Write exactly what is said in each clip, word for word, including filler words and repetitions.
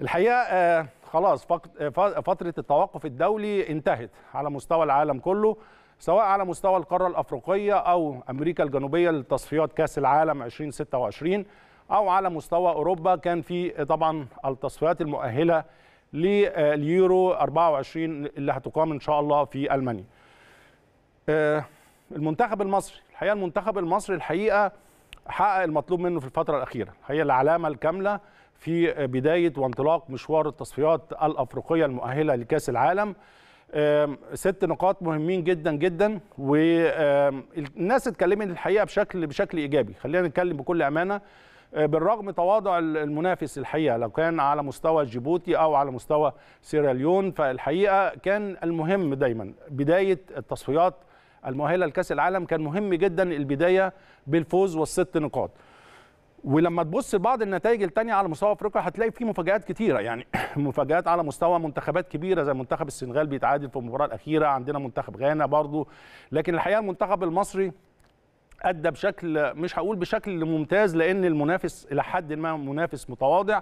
الحقيقه خلاص فتره التوقف الدولي انتهت على مستوى العالم كله، سواء على مستوى القاره الافريقيه او امريكا الجنوبيه لتصفيات كاس العالم ألفين وستة وعشرين، او على مستوى اوروبا كان في طبعا التصفيات المؤهله لليورو أربعة وعشرين اللي هتقام ان شاء الله في المانيا. المنتخب المصري الحقيقه المنتخب المصري الحقيقه حقق المطلوب منه في الفتره الاخيره، هي العلامه الكامله في بدايه وانطلاق مشوار التصفيات الافريقيه المؤهله لكاس العالم. ست نقاط مهمين جدا جدا، والناس اتكلمت الحقيقه بشكل بشكل ايجابي. خلينا نتكلم بكل امانه، بالرغم تواضع المنافس الحقيقه، لو كان على مستوى جيبوتي او على مستوى سيراليون، فالحقيقه كان المهم دايما بدايه التصفيات المؤهله لكاس العالم، كان مهم جدا البدايه بالفوز والست نقاط. ولما تبص لبعض النتائج الثانيه على مستوى افريقيا هتلاقي في مفاجآت كتيره، يعني مفاجآت على مستوى منتخبات كبيره زي منتخب السنغال بيتعادل في المباراه الاخيره، عندنا منتخب غانا برضو. لكن الحقيقه المنتخب المصري ادى بشكل، مش هقول بشكل ممتاز لان المنافس الى حد ما منافس متواضع،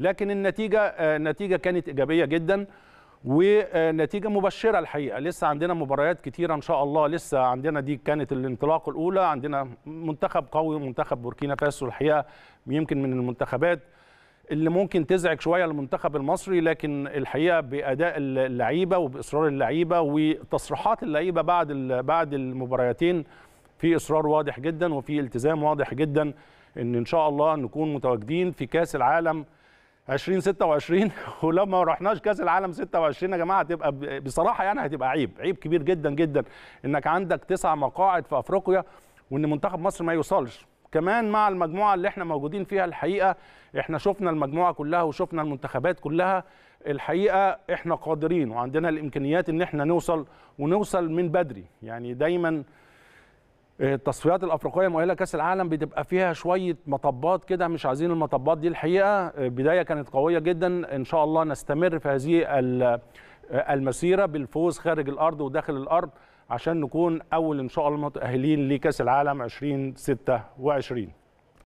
لكن النتيجه النتيجه كانت ايجابيه جدا ونتيجه مبشره الحقيقه. لسه عندنا مباريات كتيره ان شاء الله، لسه عندنا، دي كانت الانطلاقه الاولى، عندنا منتخب قوي، منتخب بوركينا فاسو الحقيقه يمكن من المنتخبات اللي ممكن تزعج شويه المنتخب المصري، لكن الحقيقه باداء اللعيبه وباصرار اللعيبه وتصريحات اللعيبه بعد بعد المباريتين في اصرار واضح جدا وفي التزام واضح جدا ان ان شاء الله نكون متواجدين في كاس العالم ألفين وستة وعشرين. ولما ما رحناش كاس العالم ستة وعشرين يا جماعه هتبقى بصراحه يعني هتبقى عيب، عيب كبير جدا جدا انك عندك تسع مقاعد في افريقيا وان منتخب مصر ما يوصلش، كمان مع المجموعه اللي احنا موجودين فيها. الحقيقه احنا شفنا المجموعه كلها وشفنا المنتخبات كلها، الحقيقه احنا قادرين وعندنا الامكانيات ان احنا نوصل ونوصل من بدري. يعني دايما التصفيات الافريقيه المؤهله لكاس العالم بتبقى فيها شويه مطبات كده، مش عايزين المطبات دي الحقيقه. بدايه كانت قويه جدا، ان شاء الله نستمر في هذه المسيره بالفوز خارج الارض وداخل الارض عشان نكون اول ان شاء الله متاهلين لكاس العالم ألفين وستة وعشرين.